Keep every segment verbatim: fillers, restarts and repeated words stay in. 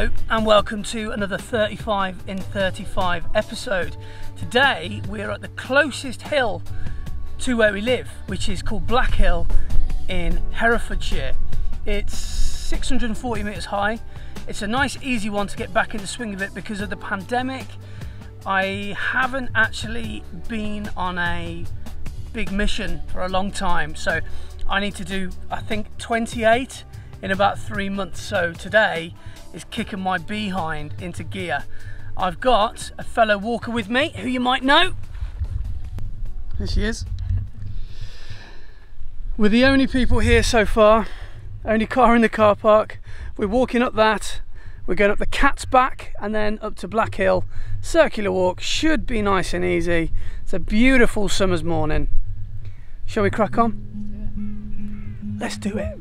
Hello and welcome to another thirty-five in thirty-five episode. Today we're at the closest hill to where we live, which is called Black Hill in Herefordshire. It's six hundred and forty metres high. It's a nice easy one to get back in the swing of it because of the pandemic. I haven't actually been on a big mission for a long time, so I need to do I think twenty-eight in about three months, so today is kicking my behind into gear. I've got a fellow walker with me who you might know. Here she is. We're the only people here so far, only car in the car park. We're walking up that, we're going up the Cat's Back and then up to Black Hill. Circular walk, should be nice and easy. It's a beautiful summer's morning. Shall we crack on? Let's do it.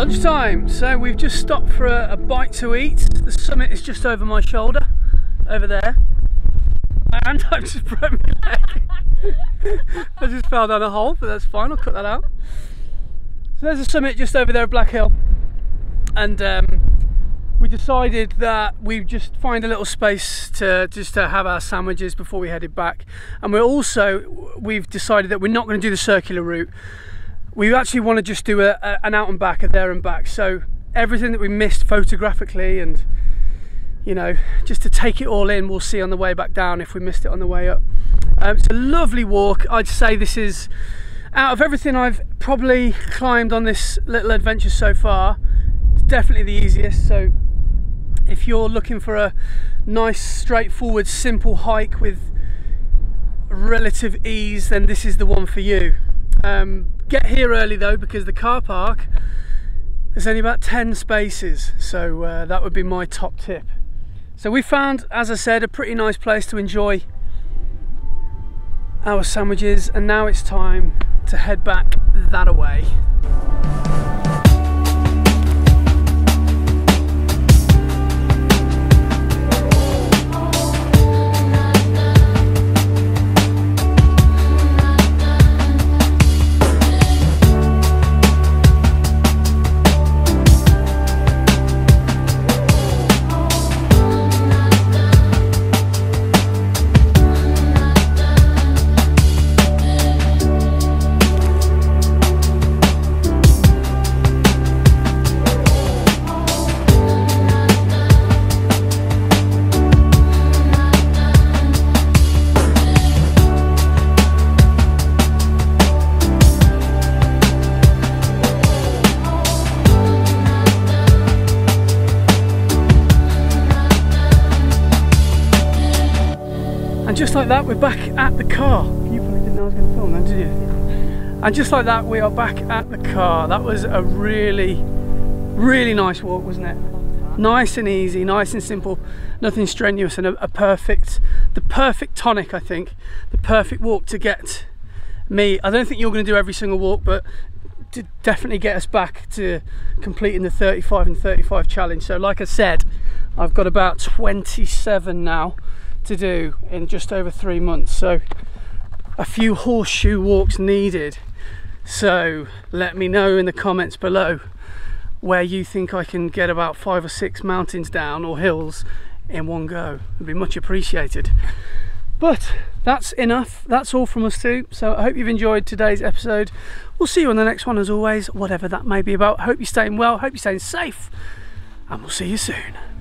Lunchtime, so we've just stopped for a, a bite to eat. The summit is just over my shoulder, over there. And I've just broke my leg. I just fell down a hole, but that's fine, I'll cut that out. So there's a summit just over there at Black Hill. And um, we decided that we'd just find a little space to just to have our sandwiches before we headed back. And we're also, we've decided that we're not going to do the circular route. We actually want to just do a, a, an out and back, a there and back. So everything that we missed photographically and, you know, just to take it all in, we'll see on the way back down if we missed it on the way up. Um, it's a lovely walk. I'd say this is, out of everything I've probably climbed on this little adventure so far, it's definitely the easiest. So if you're looking for a nice, straightforward, simple hike with relative ease, then this is the one for you. Um, get here early though, because the car park, there's only about ten spaces, so uh, that would be my top tip. So we found, as I said, a pretty nice place to enjoy our sandwiches, and now it's time to head back that-a-way. Just like that, we're back at the car. You probably didn't know I was going to film that, did you? Yeah. And just like that, we are back at the car. That was a really, really nice walk, wasn't it? Nice and easy, nice and simple, nothing strenuous, and a, a perfect, the perfect tonic, I think. The perfect walk to get me. I don't think you're going to do every single walk, but to definitely get us back to completing the thirty-five and thirty-five challenge. So like I said, I've got about twenty-seven now to do in just over three months, so a few horseshoe walks needed. So let me know in the comments below where you think I can get about five or six mountains down, or hills, in one go. It'd be much appreciated. But that's enough, that's all from us too. So I hope you've enjoyed today's episode. We'll see you on the next one, as always, whatever that may be about. Hope you're staying well, hope you're staying safe, and we'll see you soon.